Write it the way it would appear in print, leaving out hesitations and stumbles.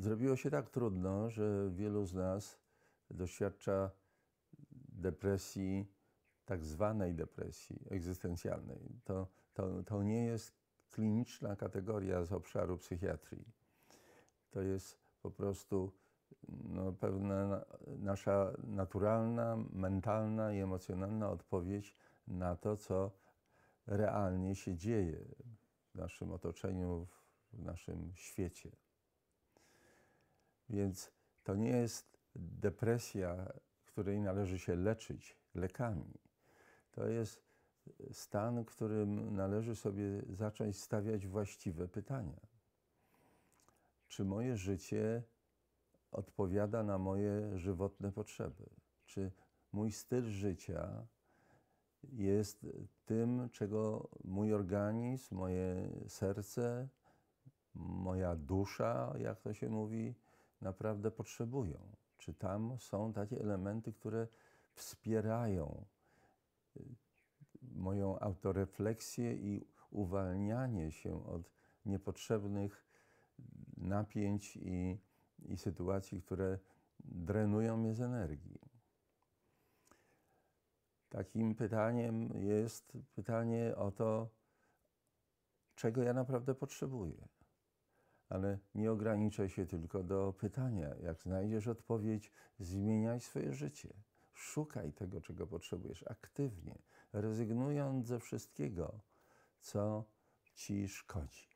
Zrobiło się tak trudno, że wielu z nas doświadcza depresji, tak zwanej depresji egzystencjalnej. To nie jest kliniczna kategoria z obszaru psychiatrii. To jest po prostu pewna nasza naturalna, mentalna i emocjonalna odpowiedź na to, co realnie się dzieje w naszym otoczeniu, w naszym świecie. Więc to nie jest depresja, której należy się leczyć lekami. To jest stan, w którym należy sobie zacząć stawiać właściwe pytania. Czy moje życie odpowiada na moje żywotne potrzeby? Czy mój styl życia jest tym, czego mój organizm, moje serce, moja dusza, jak to się mówi, naprawdę potrzebują? Czy tam są takie elementy, które wspierają moją autorefleksję i uwalnianie się od niepotrzebnych napięć i sytuacji, które drenują mnie z energii? Takim pytaniem jest pytanie o to, czego ja naprawdę potrzebuję. Ale nie ograniczaj się tylko do pytania. Jak znajdziesz odpowiedź, zmieniaj swoje życie. Szukaj tego, czego potrzebujesz, aktywnie, rezygnując ze wszystkiego, co ci szkodzi.